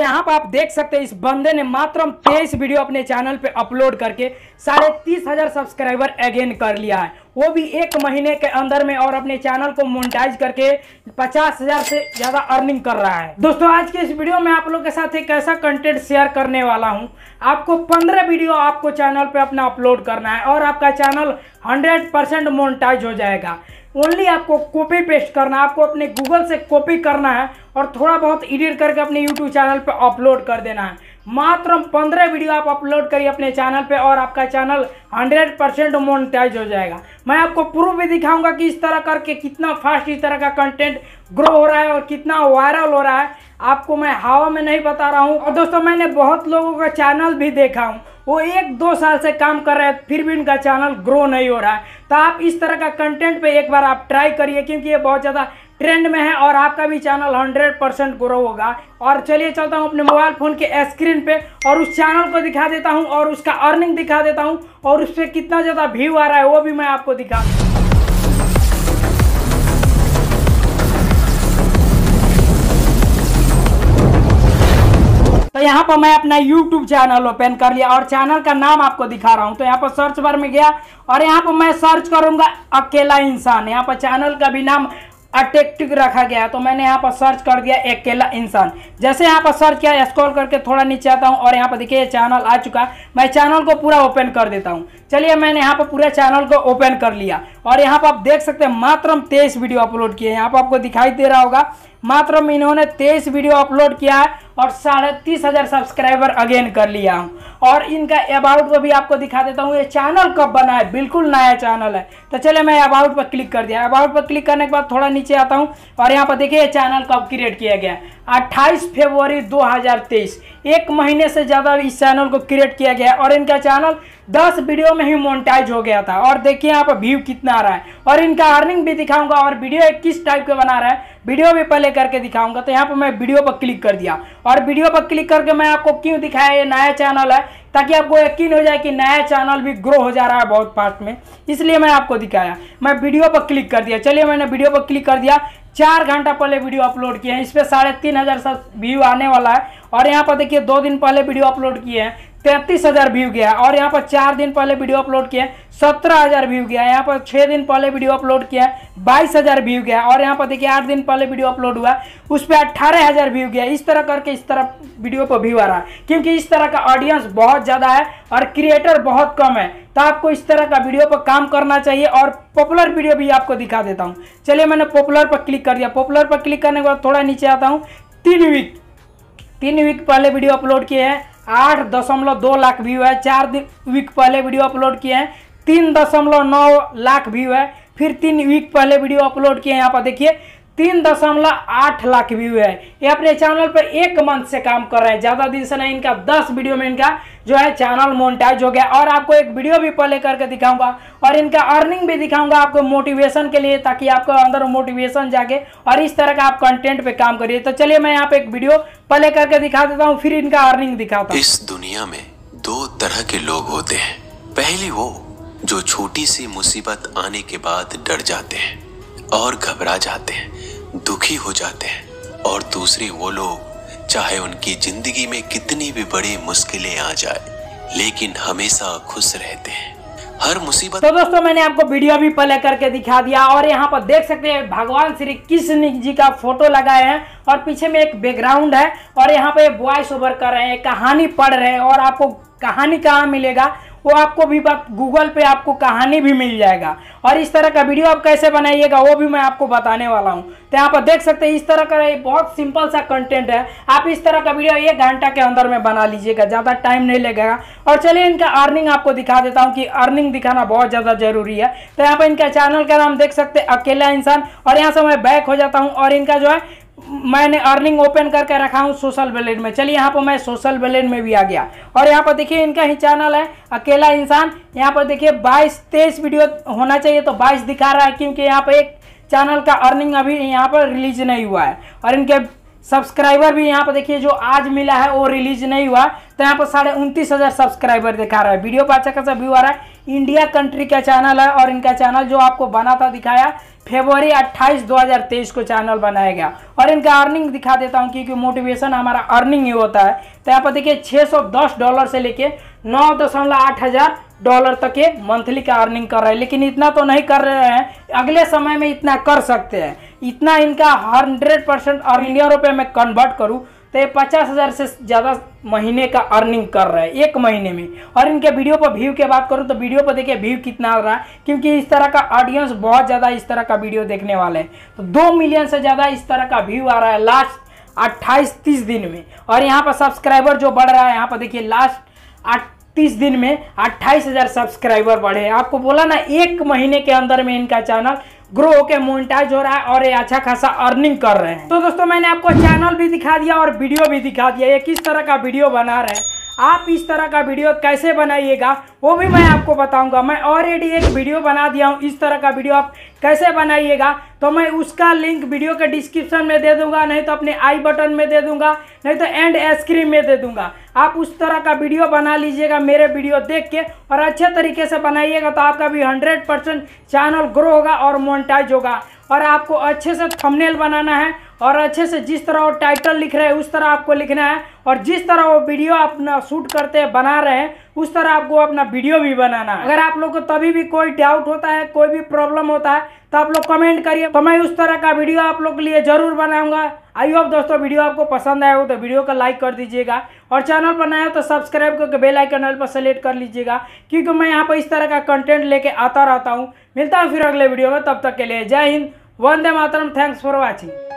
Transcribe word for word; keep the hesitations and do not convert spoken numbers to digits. यहाँ पर आप देख सकते हैं इस बंदे ने मात्र तेईस वीडियो अपने चैनल पे अपलोड करके साढ़े तीस हजार सब्सक्राइबर अगेन कर लिया है, वो भी एक महीने के अंदर में, और अपने चैनल को मोनेटाइज करके पचास हजार से ज्यादा अर्निंग कर रहा है। दोस्तों आज के इस वीडियो में आप लोग के साथ एक ऐसा कंटेंट शेयर करने वाला हूँ, आपको पंद्रह वीडियो आपको चैनल पे अपना अपलोड करना है और आपका चैनल हंड्रेड परसेंट मोनेटाइज हो जाएगा। ओनली आपको कॉपी पेस्ट करना है, आपको अपने गूगल से कॉपी करना है और थोड़ा बहुत एडिट करके अपने यूट्यूब चैनल पे अपलोड कर देना है। मात्र पंद्रह वीडियो आप अपलोड करिए अपने चैनल पे और आपका चैनल हंड्रेड परसेंट मोनेटाइज हो जाएगा। मैं आपको प्रूफ भी दिखाऊंगा कि इस तरह करके कितना फास्ट इस तरह का कंटेंट ग्रो हो रहा है और कितना वायरल हो रहा है, आपको मैं हवा में नहीं बता रहा हूँ। और दोस्तों मैंने बहुत लोगों का चैनल भी देखा हूँ, वो एक दो साल से काम कर रहे हैं फिर भी उनका चैनल ग्रो नहीं हो रहा है। तो आप इस तरह का कंटेंट पे एक बार आप ट्राई करिए क्योंकि ये बहुत ज़्यादा ट्रेंड में है और आपका भी चैनल हंड्रेड परसेंट ग्रो होगा। और चलिए चलता हूँ अपने मोबाइल फ़ोन के स्क्रीन पे और उस चैनल को दिखा देता हूँ और उसका अर्निंग दिखा देता हूँ और उस पर कितना ज़्यादा व्यू आ रहा है वो भी मैं आपको दिखा दूँ। तो यहाँ पर मैं अपना YouTube चैनल ओपन कर लिया और चैनल का नाम आपको दिखा रहा हूँ। तो यहाँ पर सर्च बार में गया और यहाँ पर मैं सर्च करूँगा अकेला इंसान। यहाँ पर चैनल का भी नाम अट्रैक्टिव रखा गया है तो मैंने यहाँ पर सर्च कर दिया अकेला इंसान। जैसे यहाँ पर सर्च किया, स्क्रॉल करके थोड़ा नीचे आता हूँ और यहाँ पर देखिए चैनल आ चुका है। मैं चैनल को पूरा ओपन कर देता हूँ। चलिए मैंने यहाँ पर पूरा चैनल को ओपन कर लिया और यहाँ पर आप देख सकते हैं मात्र हम तेईस वीडियो अपलोड किए। यहाँ पर आपको दिखाई दे रहा होगा मात्र में इन्होंने तेईस वीडियो अपलोड किया है और साढ़े तीस हज़ार सब्सक्राइबर अगेन कर लिया हूँ। और इनका अबाउट को भी आपको दिखा देता हूँ। ये चैनल कब बना है, बिल्कुल नया चैनल है। तो चले मैं अबाउट पर क्लिक कर दिया। अबाउट पर क्लिक करने के बाद थोड़ा नीचे आता हूँ और यहाँ पर देखिए चैनल कब क्रिएट किया गया है, अट्ठाईस फरवरी दो हज़ार तेईस। एक महीने से ज़्यादा इस चैनल को क्रिएट किया गया है और इनका चैनल दस वीडियो में ही मोनेटाइज हो गया था। और देखिए यहाँ पर व्यू कितना आ रहा है और इनका अर्निंग भी दिखाऊंगा और वीडियो किस टाइप का बना रहा है वीडियो भी पहले करके दिखाऊंगा। तो यहाँ पर मैं वीडियो पर क्लिक कर दिया और वीडियो पर क्लिक करके मैं आपको क्यों दिखाया ये नया चैनल है, ताकि आपको यकीन हो जाए कि नया चैनल भी ग्रो हो जा रहा है बहुत फास्ट में, इसलिए मैं आपको दिखाया। मैं वीडियो पर क्लिक कर दिया। चलिए मैंने वीडियो पर क्लिक कर दिया। चार घंटा पहले वीडियो अपलोड किए हैं, इस पर साढ़े तीन हज़ार व्यू आने वाला है। और यहाँ पर देखिए दो दिन पहले वीडियो अपलोड किए हैं, तैंतीस हज़ार व्यू गया। और यहाँ पर चार दिन पहले वीडियो अपलोड किया, सत्रह हज़ार व्यू गया। यहाँ पर छः दिन पहले वीडियो अपलोड किया, बाईस हज़ार व्यू गया। और यहाँ पर देखिए आठ दिन पहले वीडियो अपलोड हुआ, उस पर अट्ठारह हज़ार व्यू गया। इस तरह करके इस तरह वीडियो पर व्यू आ रहा है क्योंकि इस तरह का ऑडियंस बहुत ज़्यादा है और क्रिएटर बहुत कम है। तो आपको इस तरह का वीडियो पर काम करना चाहिए। और पॉपुलर वीडियो भी आपको दिखा देता हूँ। चलिए मैंने पॉपुलर पर क्लिक कर दिया। पॉपुलर पर क्लिक करने के बाद थोड़ा नीचे आता हूँ। तीन वीक तीन वीक पहले वीडियो अपलोड किए हैं, आठ दशमलव दो लाख व्यू है। चार दिन वीक पहले वीडियो अपलोड किए हैं, तीन दशमलव नौ लाख व्यू है। फिर तीन वीक पहले वीडियो अपलोड किए हैं, यहाँ पर देखिए तीन दशमलव आठ लाख व्यू है। ये अपने चैनल पर एक मंथ से काम कर रहे हैं, ज़्यादा दिन से नहीं। इनका दस वीडियो में इनका जो है चैनल मोनेटाइज हो गया। और आपको एक वीडियो भी प्ले करके दिखाऊंगा और इनका अर्निंग भी दिखाऊंगा आपको मोटिवेशन के लिए, ताकि आपको अंदर मोटिवेशन जागे और इस तरह का आप कंटेंट पे काम करिए। तो चलिए मैं यहाँ पे एक वीडियो प्ले करके दिखा देता हूँ, फिर इनका अर्निंग दिखाता हूँ। इस दुनिया में दो तरह के लोग होते हैं, पहली वो जो छोटी सी मुसीबत आने के बाद डर जाते हैं और घबरा जाते हैं, दुखी हो जाते हैं, और दूसरी वो लोग चाहे उनकी जिंदगी में कितनी भी बड़ी मुश्किलें आ जाए लेकिन हमेशा खुश रहते हैं हर मुसीबत। तो दोस्तों मैंने आपको वीडियो भी प्ले करके दिखा दिया और यहाँ पर देख सकते हैं भगवान श्री कृष्ण जी का फोटो लगाए हैं और पीछे में एक बैकग्राउंड है और यहाँ पे वॉइस ओवर कर रहे हैं, कहानी पढ़ रहे हैं। और आपको कहानी कहाँ मिलेगा वो आपको भी बात गूगल पे आपको कहानी भी मिल जाएगा। और इस तरह का वीडियो आप कैसे बनाइएगा वो भी मैं आपको बताने वाला हूँ। तो यहाँ पर देख सकते हैं इस तरह का ये बहुत सिंपल सा कंटेंट है। आप इस तरह का वीडियो एक घंटा के अंदर में बना लीजिएगा, ज़्यादा टाइम नहीं लगेगा। और चलिए इनका अर्निंग आपको दिखा देता हूँ कि अर्निंग दिखाना बहुत ज़्यादा जरूरी है। तो यहाँ पर इनका चैनल का नाम देख सकते हैं अकेला इंसान। और यहाँ से मैं बैक हो जाता हूँ और इनका जो है मैंने अर्निंग ओपन करके रखा हूँ सोशल वैलेट में। चलिए यहाँ पर मैं सोशल वैलेट में भी आ गया और यहाँ पर देखिए इनका ही चैनल है अकेला इंसान। यहाँ पर देखिए बाईस तेईस वीडियो होना चाहिए तो बाईस दिखा रहा है क्योंकि यहाँ पर एक चैनल का अर्निंग अभी यहाँ पर रिलीज नहीं हुआ है। और इनके सब्सक्राइबर भी यहाँ पर देखिए जो आज मिला है वो रिलीज नहीं हुआ, तो यहाँ पर साढ़े उनतीस हज़ार सब्सक्राइबर दिखा रहा है। वीडियो पर अच्छा खासा व्यू आ रहा है। इंडिया कंट्री का चैनल है और इनका चैनल जो आपको बना था दिखाया फरवरी अट्ठाईस दो हज़ार तेईस को चैनल बनाया गया। और इनका अर्निंग दिखा देता हूँ क्योंकि मोटिवेशन हमारा अर्निंग ही होता है। तो यहाँ पर देखिए छह सौ दस डॉलर से लेके नौ दशमलव आठ हज़ार डॉलर तक के मंथली का अर्निंग कर रहे हैं, लेकिन इतना तो नहीं कर रहे हैं, अगले समय में इतना कर सकते हैं। इतना इनका हंड्रेड परसेंट अर्निंग रुपये में कन्वर्ट करूँ तो ये पचास हज़ार से ज़्यादा महीने का अर्निंग कर रहा है एक महीने में। और इनके वीडियो पर व्यू की बात करूँ तो वीडियो पर देखिए व्यू कितना आ रहा है, क्योंकि इस तरह का ऑडियंस बहुत ज़्यादा इस तरह का वीडियो देखने वाले हैं। तो दो मिलियन से ज़्यादा इस तरह का व्यू आ रहा है लास्ट अट्ठाईस तीस दिन में। और यहाँ पर सब्सक्राइबर जो बढ़ रहा है, यहाँ पर देखिए लास्ट तीस दिन में अट्ठाईस हज़ार सब्सक्राइबर बढ़े। आपको बोला ना एक महीने के अंदर में इनका चैनल ग्रो होकर मोनेटाइज हो रहा है और ये अच्छा खासा अर्निंग कर रहे हैं। तो दोस्तों मैंने आपको चैनल भी दिखा दिया और वीडियो भी दिखा दिया, ये किस तरह का वीडियो बना रहे हैं। आप इस तरह का वीडियो कैसे बनाइएगा वो भी मैं आपको बताऊंगा। मैं ऑलरेडी एक वीडियो बना दिया हूँ इस तरह का वीडियो आप कैसे बनाइएगा, तो मैं उसका लिंक वीडियो के डिस्क्रिप्शन में दे दूंगा, नहीं तो अपने आई बटन में दे दूंगा, नहीं तो एंड स्क्रीन में दे दूंगा। आप उस तरह का वीडियो बना लीजिएगा मेरे वीडियो देख के और अच्छे तरीके से बनाइएगा, तो आपका भी हंड्रेड परसेंट चैनल ग्रो होगा और मोनेटाइज होगा। और आपको अच्छे से थंबनेल बनाना है और अच्छे से जिस तरह वो टाइटल लिख रहे हैं उस तरह आपको लिखना है, और जिस तरह वो वीडियो अपना शूट करते हैं बना रहे हैं उस तरह आपको अपना वीडियो भी बनाना है। अगर आप लोग को तभी भी कोई डाउट होता है, कोई भी प्रॉब्लम होता है तो आप लोग कमेंट करिए, तो मैं उस तरह का वीडियो आप लोग के लिए जरूर बनाऊंगा। आई होप दोस्तों वीडियो आपको पसंद आया हो तो वीडियो को लाइक कर दीजिएगा, और चैनल पर नया हो तो सब्सक्राइब करके बेल आइकन ऑल पर सेलेक्ट कर लीजिएगा, क्योंकि मैं यहाँ पर इस तरह का कंटेंट लेके आता रहता हूँ। मिलता हूँ फिर अगले वीडियो में, तब तक के लिए जय हिंद, वंदे मातरम, थैंक्स फॉर वॉचिंग।